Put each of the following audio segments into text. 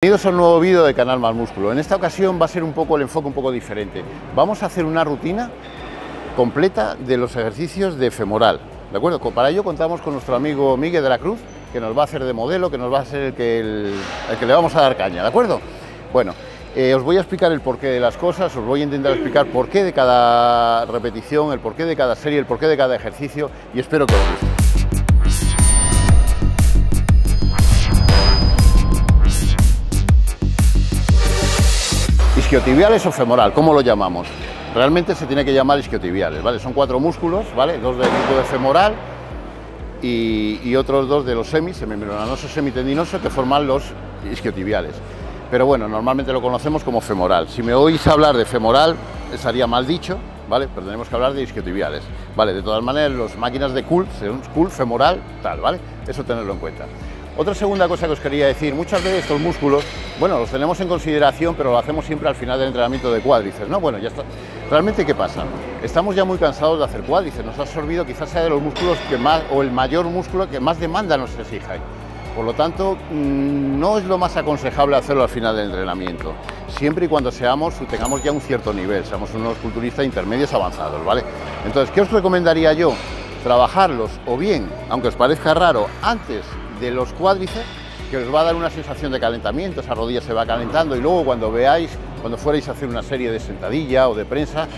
Bienvenidos a un nuevo vídeo de Canal Más Músculo. En esta ocasión va a ser un poco el enfoque un poco diferente. Vamos a hacer una rutina completa de los ejercicios de femoral, ¿de acuerdo? Para ello contamos con nuestro amigo Miguel de la Cruz, que nos va a hacer de modelo, que nos va a ser el que le vamos a dar caña, ¿de acuerdo? Bueno, os voy a explicar el porqué de las cosas, os voy a intentar explicar el porqué de cada repetición, el porqué de cada serie, el porqué de cada ejercicio y espero que os guste. Isquiotibiales o femoral, ¿cómo lo llamamos? Realmente se tiene que llamar isquiotibiales, ¿vale? Son cuatro músculos, ¿vale? Dos del grupo de femoral y otros dos de los semimembranoso semitendinoso, que forman los isquiotibiales. Pero bueno, normalmente lo conocemos como femoral. Si me oís hablar de femoral, estaría mal dicho, ¿vale? Pero tenemos que hablar de isquiotibiales, ¿vale? De todas maneras, las máquinas de CUL, femoral, tal, ¿vale? Eso tenerlo en cuenta. Otra segunda cosa que os quería decir, muchas veces estos músculos, bueno, los tenemos en consideración, pero lo hacemos siempre al final del entrenamiento de cuádriceps, ¿no? Bueno, ya está. Realmente, ¿qué pasa? Estamos ya muy cansados de hacer cuádriceps, nos ha absorbido, quizás sea de los músculos que más, o el mayor músculo que más demanda nos exija. Por lo tanto, no es lo más aconsejable hacerlo al final del entrenamiento, siempre y cuando tengamos ya un cierto nivel, seamos unos culturistas intermedios avanzados, ¿vale? Entonces, ¿qué os recomendaría yo? Trabajarlos, o bien, aunque os parezca raro, antes de los cuádriceps, que os va a dar una sensación de calentamiento, esa rodilla se va calentando, y luego cuando fuerais a hacer una serie de sentadilla o de prensa,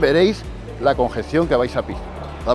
veréis la congestión que vais a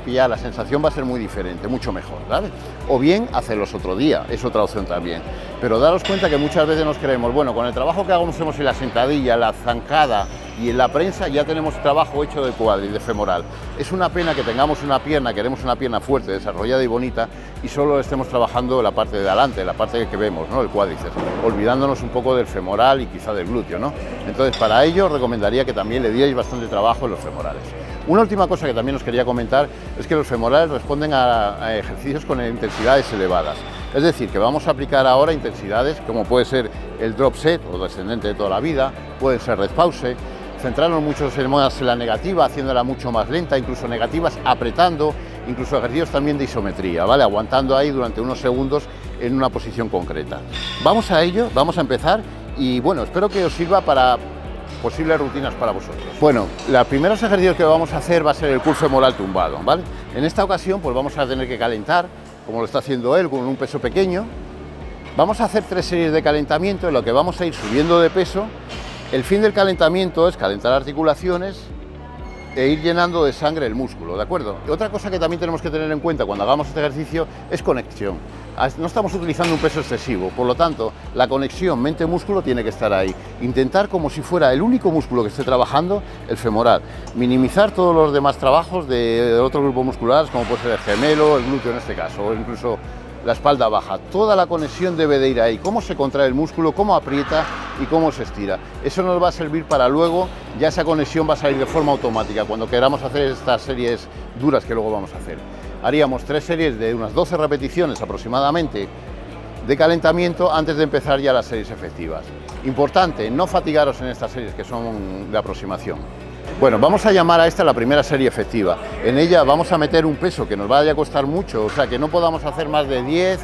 pillar, la sensación va a ser muy diferente, mucho mejor, ¿vale? O bien hacerlos otro día, es otra opción también, pero daros cuenta que muchas veces nos creemos, bueno, con el trabajo que hagamos en la sentadilla, la zancada y en la prensa ya tenemos trabajo hecho de cuádriceps, de femoral. Es una pena que tengamos una pierna, queremos una pierna fuerte, desarrollada y bonita, y solo estemos trabajando la parte de adelante, la parte que vemos, ¿no? El cuádriceps, olvidándonos un poco del femoral y quizá del glúteo, ¿no? Entonces, para ello os recomendaría que también le dierais bastante trabajo en los femorales. Una última cosa que también os quería comentar es que los femorales responden a ejercicios con intensidades elevadas. Es decir, que vamos a aplicar ahora intensidades como puede ser el drop set o descendente de toda la vida, pueden ser red pause, centrarnos mucho más en la negativa, haciéndola mucho más lenta, incluso negativas apretando, incluso ejercicios también de isometría, ¿vale? Aguantando ahí durante unos segundos en una posición concreta. Vamos a ello, vamos a empezar y bueno, espero que os sirva para posibles rutinas para vosotros. Bueno, los primeros ejercicios que vamos a hacer va a ser el curl femoral tumbado, ¿vale? En esta ocasión pues vamos a tener que calentar, como lo está haciendo él, con un peso pequeño. Vamos a hacer tres series de calentamiento en lo que vamos a ir subiendo de peso. El fin del calentamiento es calentar articulaciones e ir llenando de sangre el músculo, ¿de acuerdo? Y otra cosa que también tenemos que tener en cuenta cuando hagamos este ejercicio es conexión. No estamos utilizando un peso excesivo, por lo tanto, la conexión mente-músculo tiene que estar ahí. Intentar como si fuera el único músculo que esté trabajando, el femoral. Minimizar todos los demás trabajos de otros grupos musculares, como puede ser el gemelo, el glúteo en este caso, o incluso la espalda baja. Toda la conexión debe de ir ahí, cómo se contrae el músculo, cómo aprieta y cómo se estira. Eso nos va a servir para luego, ya esa conexión va a salir de forma automática cuando queramos hacer estas series duras que luego vamos a hacer. Haríamos tres series de unas 12 repeticiones aproximadamente de calentamiento antes de empezar ya las series efectivas. Importante, no fatigaros en estas series que son de aproximación. Bueno, vamos a llamar a esta la primera serie efectiva. En ella vamos a meter un peso que nos vaya a costar mucho, o sea que no podamos hacer más de 10,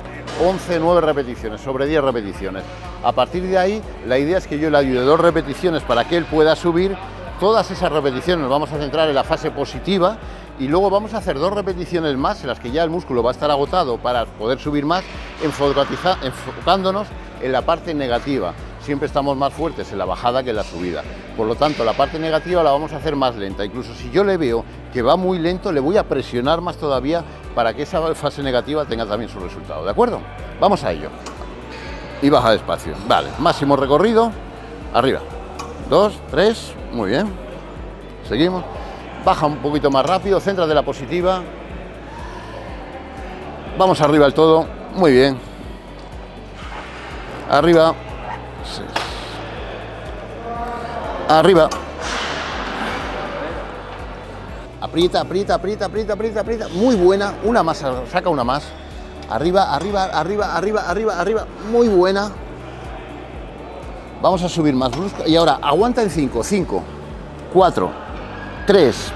11, 9 repeticiones, sobre 10 repeticiones. A partir de ahí, la idea es que yo le ayude 2 repeticiones para que él pueda subir. Todas esas repeticiones nos vamos a centrar en la fase positiva y luego vamos a hacer 2 repeticiones más en las que ya el músculo va a estar agotado para poder subir más, enfocándonos en la parte negativa. Siempre estamos más fuertes en la bajada que en la subida. Por lo tanto, la parte negativa la vamos a hacer más lenta. Incluso si yo le veo que va muy lento, le voy a presionar más todavía para que esa fase negativa tenga también su resultado. ¿De acuerdo? Vamos a ello. Y baja despacio. Vale, máximo recorrido. Arriba. 2, 3. Muy bien. Seguimos. Baja un poquito más rápido. Centra de la positiva. Vamos arriba del todo. Muy bien. Arriba. Arriba. Aprieta, aprieta, aprieta, aprieta, aprieta, aprieta. Muy buena. Una más, saca una más. Arriba, arriba, arriba, arriba, arriba, arriba. Muy buena. Vamos a subir más brusco. Y ahora aguanta en 5. 5, 4, 3,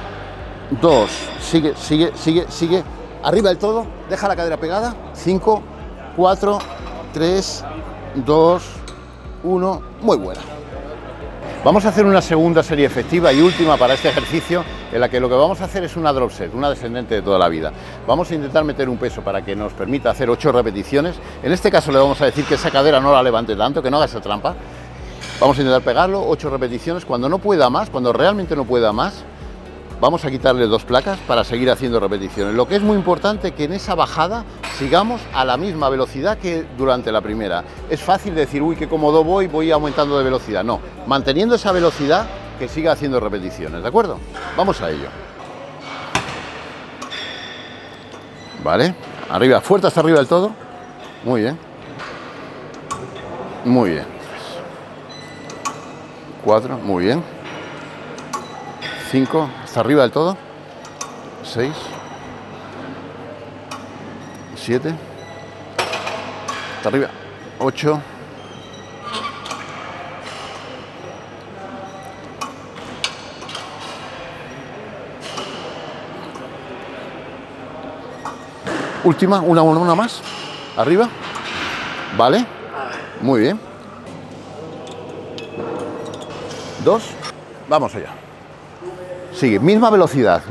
2. Sigue, sigue, sigue, sigue. Arriba del todo. Deja la cadera pegada. 5, 4, 3, 2. 1 muy buena. Vamos a hacer una segunda serie efectiva y última para este ejercicio, en la que lo que vamos a hacer es una drop set, una descendente de toda la vida. Vamos a intentar meter un peso para que nos permita hacer 8 repeticiones. En este caso le vamos a decir que esa cadera no la levante tanto, que no haga esa trampa. Vamos a intentar pegarlo, 8 repeticiones. Cuando no pueda más, cuando realmente no pueda más, vamos a quitarle 2 placas para seguir haciendo repeticiones. Lo que es muy importante es que en esa bajada sigamos a la misma velocidad que durante la primera. Es fácil decir, uy, qué cómodo voy, voy aumentando de velocidad. No, manteniendo esa velocidad, que siga haciendo repeticiones, ¿de acuerdo? Vamos a ello. Vale, arriba, fuerte hasta arriba del todo. Muy bien. Muy bien. 4, muy bien. 5, hasta arriba del todo. 6, 7, hasta arriba. 8, última, una más. Arriba. Vale. Muy bien. 2. Vamos allá. Sigue, misma velocidad,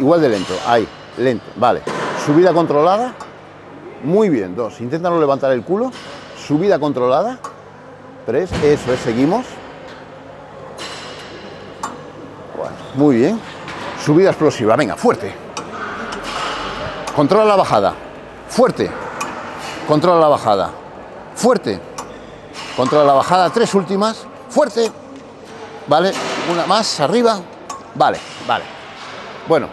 igual de lento, ahí, lento, vale, subida controlada, muy bien, 2, intenta no levantar el culo, subida controlada, 3, eso es, seguimos, 4, muy bien, subida explosiva, venga, fuerte, controla la bajada, fuerte, controla la bajada, fuerte, controla la bajada, 3 últimas, fuerte, vale, una más, arriba. Vale, vale. Bueno,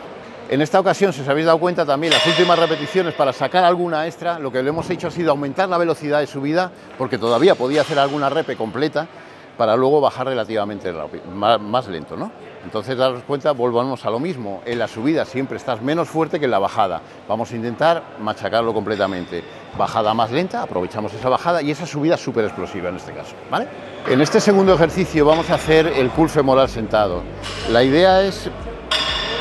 en esta ocasión, si os habéis dado cuenta también, las últimas repeticiones para sacar alguna extra, lo que le hemos hecho ha sido aumentar la velocidad de subida, porque todavía podía hacer alguna repe completa para luego bajar relativamente más lento, ¿no? Entonces, daros cuenta, volvamos a lo mismo. En la subida siempre estás menos fuerte que en la bajada. Vamos a intentar machacarlo completamente. Bajada más lenta, aprovechamos esa bajada y esa subida súper explosiva en este caso, ¿vale? En este segundo ejercicio vamos a hacer el curl femoral sentado. La idea es,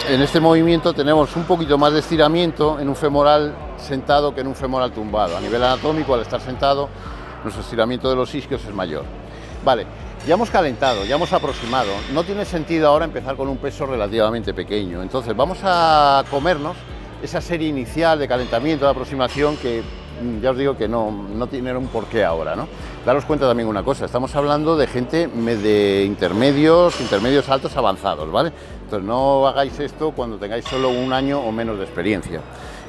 en este movimiento tenemos un poquito más de estiramiento en un femoral sentado que en un femoral tumbado. A nivel anatómico, al estar sentado, nuestro estiramiento de los isquios es mayor. Vale, ya hemos calentado, ya hemos aproximado. No tiene sentido ahora empezar con un peso relativamente pequeño. Entonces vamos a comernos esa serie inicial de calentamiento, de aproximación, que ya os digo que no tiene un porqué ahora, ¿no? Daros cuenta también una cosa, estamos hablando de gente de intermedios altos avanzados, ¿vale? Entonces no hagáis esto cuando tengáis solo un año o menos de experiencia,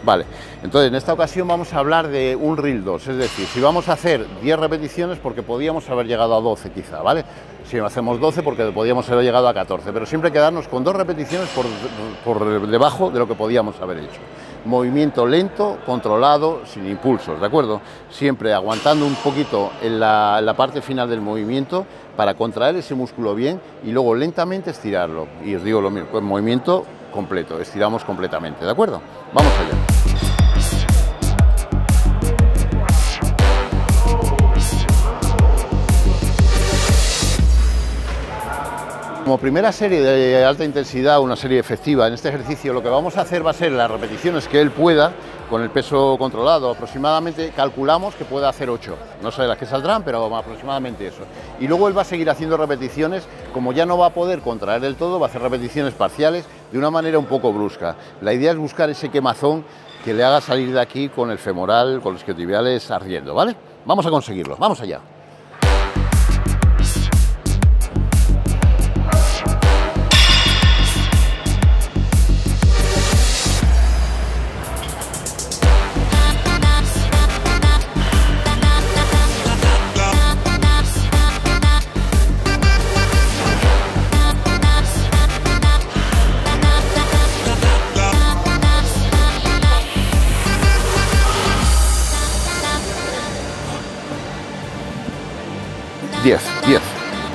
¿vale? Entonces en esta ocasión vamos a hablar de un reel 2, es decir, si vamos a hacer 10 repeticiones porque podíamos haber llegado a 12 quizá, ¿vale? Si hacemos 12 porque podíamos haber llegado a 14, pero siempre quedarnos con 2 repeticiones por debajo de lo que podíamos haber hecho. Movimiento lento, controlado, sin impulsos, ¿de acuerdo? Siempre aguantando un poquito en la parte final del movimiento para contraer ese músculo bien y luego lentamente estirarlo. Y os digo lo mismo, pues movimiento completo, estiramos completamente, ¿de acuerdo? Vamos allá. Como primera serie de alta intensidad, una serie efectiva, en este ejercicio lo que vamos a hacer va a ser las repeticiones que él pueda, con el peso controlado, aproximadamente calculamos que pueda hacer 8, no sé las que saldrán, pero aproximadamente eso. Y luego él va a seguir haciendo repeticiones, como ya no va a poder contraer del todo, va a hacer repeticiones parciales de una manera un poco brusca. La idea es buscar ese quemazón que le haga salir de aquí con el femoral, con los isquiotibiales ardiendo, ¿vale? Vamos a conseguirlo, vamos allá.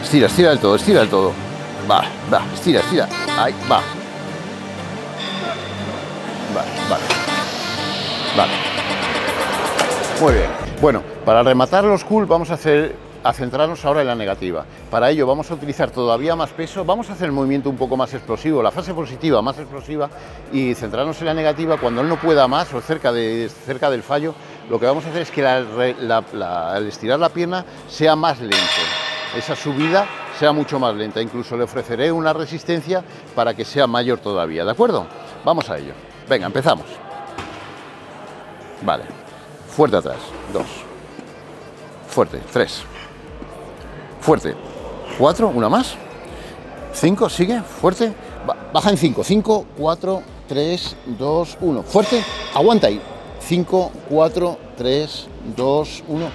Estira, estira del todo, estira del todo. Va, va, estira, estira. Ahí, va. Vale, vale. Vale. Muy bien. Bueno, para rematar los curls vamos a centrarnos ahora en la negativa. Para ello vamos a utilizar todavía más peso, vamos a hacer el movimiento un poco más explosivo, la fase positiva más explosiva, y centrarnos en la negativa cuando él no pueda más o cerca del fallo. lo que vamos a hacer es que al estirar la pierna sea más lento, esa subida sea mucho más lenta, incluso le ofreceré una resistencia para que sea mayor todavía, ¿de acuerdo? Vamos a ello. Venga, empezamos. Vale, fuerte atrás, 2, fuerte, 3, fuerte, 4, una más, 5, sigue, fuerte, baja en 5, 5, 4, 3, 2, 1, fuerte, aguanta ahí, 5, 4, 3, 2, 1,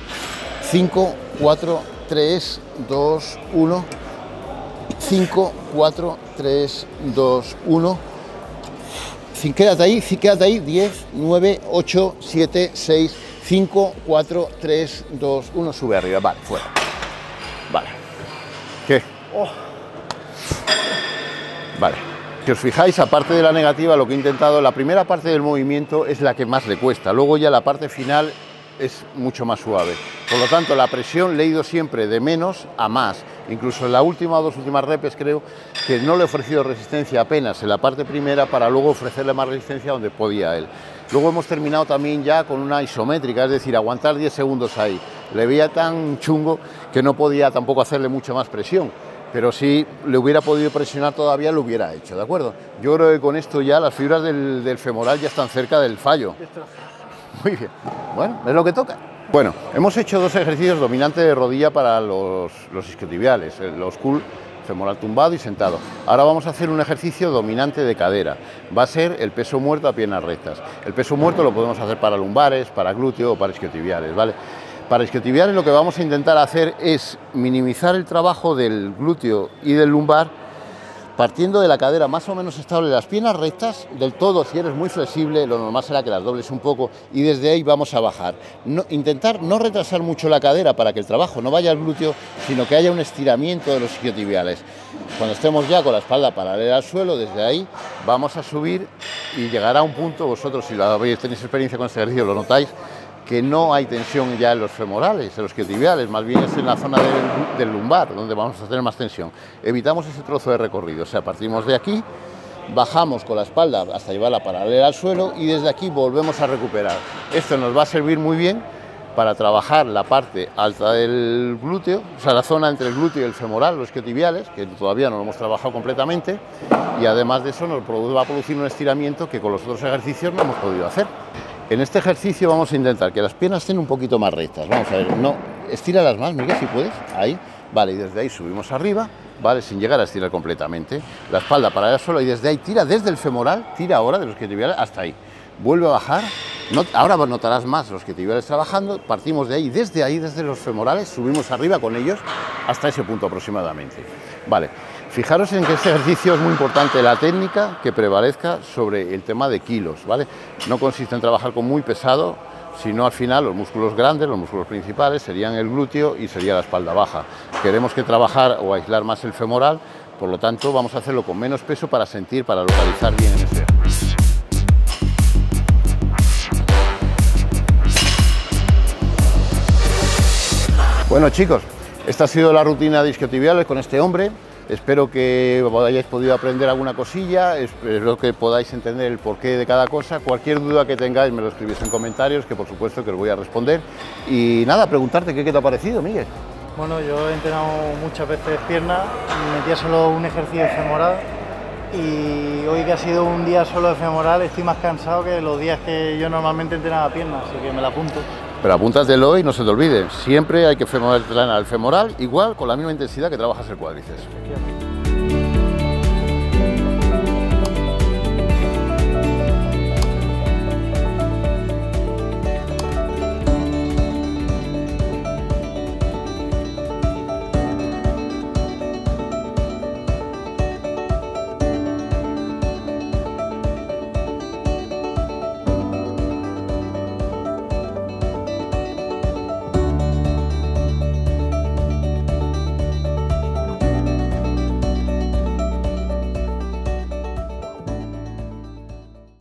5, 4, 3, 2, 1, 5, 4, 3, 2, 1, quédate ahí, 10, 9, 8, 7, 6, 5, 4, 3, 2, 1, sube arriba, vale, fuera, vale, ¿qué? Vale, si os fijáis, aparte de la negativa, lo que he intentado, la primera parte del movimiento es la que más le cuesta, luego ya la parte final es mucho más suave, por lo tanto la presión le he ido siempre de menos a más, incluso en la última o dos últimas repes creo que no le he ofrecido resistencia apenas en la parte primera para luego ofrecerle más resistencia donde podía él. Luego hemos terminado también ya con una isométrica, es decir, aguantar 10 segundos ahí, le veía tan chungo que no podía tampoco hacerle mucha más presión. Pero si le hubiera podido presionar todavía, lo hubiera hecho, ¿de acuerdo? Yo creo que con esto ya las fibras del femoral ya están cerca del fallo. Muy bien, bueno, es lo que toca. Bueno, hemos hecho dos ejercicios dominante de rodilla para los isquiotibiales, los curl femoral tumbado y sentado. Ahora vamos a hacer un ejercicio dominante de cadera. Va a ser el peso muerto a piernas rectas. El peso muerto lo podemos hacer para lumbares, para glúteo o para isquiotibiales, ¿vale? Para isquiotibiales lo que vamos a intentar hacer es minimizar el trabajo del glúteo y del lumbar partiendo de la cadera más o menos estable, las piernas rectas del todo. Si eres muy flexible, lo normal será que las dobles un poco y desde ahí vamos a bajar. Intentar no retrasar mucho la cadera para que el trabajo no vaya al glúteo, sino que haya un estiramiento de los isquiotibiales. Cuando estemos ya con la espalda paralela al suelo, desde ahí vamos a subir y llegará a un punto, vosotros si tenéis experiencia con este ejercicio lo notáis, que no hay tensión ya en los femorales, en los isquiotibiales, más bien es en la zona del lumbar donde vamos a tener más tensión. Evitamos ese trozo de recorrido, o sea, partimos de aquí, bajamos con la espalda hasta llevarla paralela al suelo y desde aquí volvemos a recuperar. Esto nos va a servir muy bien para trabajar la parte alta del glúteo, o sea, la zona entre el glúteo y el femoral, los isquiotibiales, que todavía no lo hemos trabajado completamente, y además de eso nos va a producir un estiramiento que con los otros ejercicios no hemos podido hacer. En este ejercicio vamos a intentar que las piernas estén un poquito más rectas. Vamos a ver, no, estíralas más, Miguel, si puedes. Ahí, vale, y desde ahí subimos arriba, vale, sin llegar a estirar completamente. La espalda para el suelo y desde ahí tira desde el femoral, tira ahora de los isquiotibiales hasta ahí. Vuelve a bajar, ahora notarás más los isquiotibiales trabajando, partimos de ahí, desde los femorales, subimos arriba con ellos hasta ese punto aproximadamente. Vale, fijaros en que este ejercicio es muy importante, la técnica que prevalezca sobre el tema de kilos, ¿vale? No consiste en trabajar con muy pesado, sino al final los músculos grandes, los músculos principales, serían el glúteo y sería la espalda baja. Queremos que trabajar o aislar más el femoral, por lo tanto vamos a hacerlo con menos peso para sentir, para localizar bien en ese ejercicio. Bueno chicos, esta ha sido la rutina de isquiotibiales con este hombre. Espero que hayáis podido aprender alguna cosilla, espero que podáis entender el porqué de cada cosa. Cualquier duda que tengáis me lo escribís en comentarios, que por supuesto que os voy a responder. Y nada, preguntarte qué te ha parecido, Miguel. Bueno, yo he entrenado muchas veces piernas, metía solo un ejercicio de femoral y hoy que ha sido un día solo de femoral estoy más cansado que los días que yo normalmente entrenaba piernas, así que me la apunto. Pero apúntatelo y no se te olvide, siempre hay que entrenar el femoral igual con la misma intensidad que trabajas el cuádriceps.